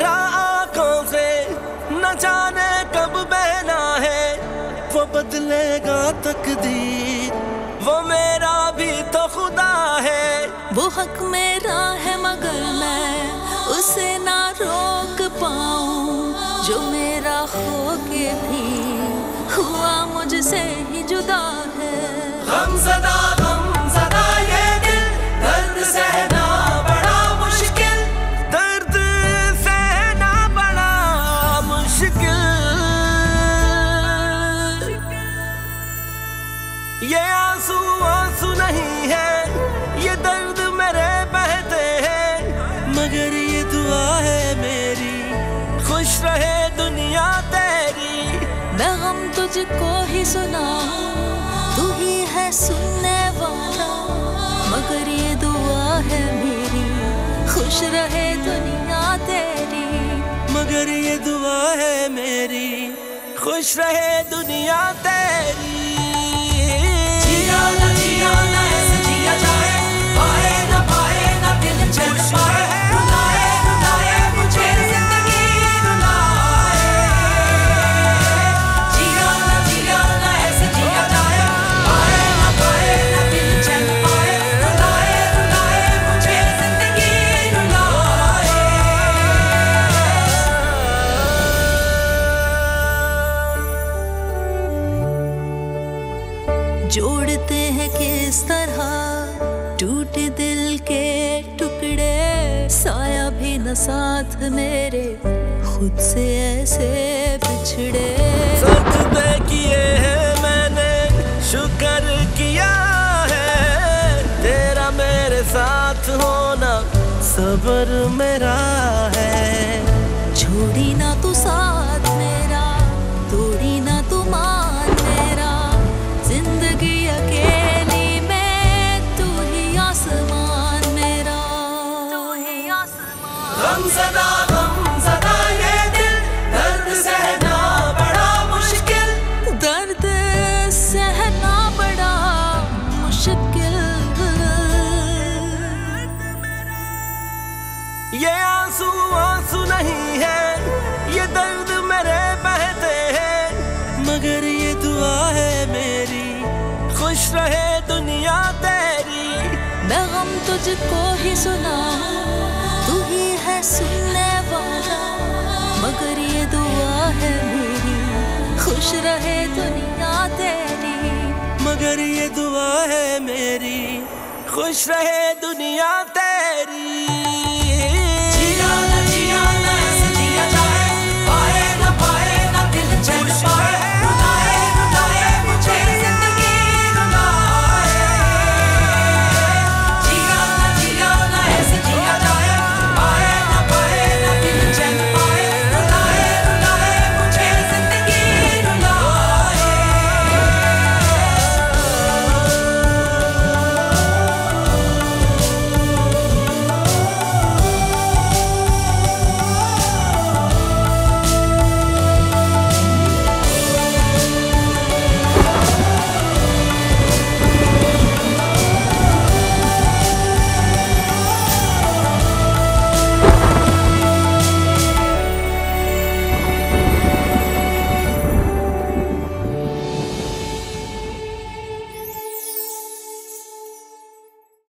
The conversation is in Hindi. चेहरा आंखों से न जाने कब बहना है, वो बदलेगा तकदीर, वो मेरा भी तो खुदा है। वो हक मेरा है मगर मैं उसे ना रोक पाऊं, जो मेरा हो के भी हुआ मुझसे ही जुदा है। गमज़दा गमज़दा ये दिल दर्द सहना ये आंसू आंसू नहीं है, ये दर्द मेरे बहते हैं, मगर ये दुआ है मेरी खुश रहे दुनिया तेरी। मैं गम तुझको ही सुनाऊं, तू ही है सुनने वाला, मगर ये दुआ है मेरी खुश रहे दुनिया तेरी, मगर ये दुआ है मेरी खुश रहे दुनिया तेरी। जिया ना ऐसे जिया जाए, पाए ना पाए ना दिल चैन पाए, रुलाए रुलाए मुझे ज़िंदगी रुलाए। जिया ना ऐसे जिया जाए, पाए ना दिल चैन पाए, रुलाए रुलाए मुझे ज़िंदगी रुलाए। जोड़ते हैं किस तरह टूटे दिल के टुकड़े, साया भी न साथ मेरे खुद से ऐसे बिछड़े। सजदे किए हैं मैंने शुक्र किया है, तेरा मेरे साथ होना सबर मेरा है। छोड़ी ना तू साथ मेरा, तोड़ी ना तू मान मेरा, जिंदगी अकेले गमज़दा गमज़दा ये दिल दर्द सहना बड़ा मुश्किल, दर्द सहना बड़ा मुश्किल। ये आंसू आंसू नहीं है, ये दर्द मेरे बहते हैं, मगर ये दुआ है मेरी खुश रहे दुनिया तेरी। मैं गम तुझको ही सुनाऊं, तू ही है सुनने वाला, मगर ये दुआ है मेरी खुश रहे दुनिया तेरी, मगर ये दुआ है मेरी खुश रहे दुनिया तेरी।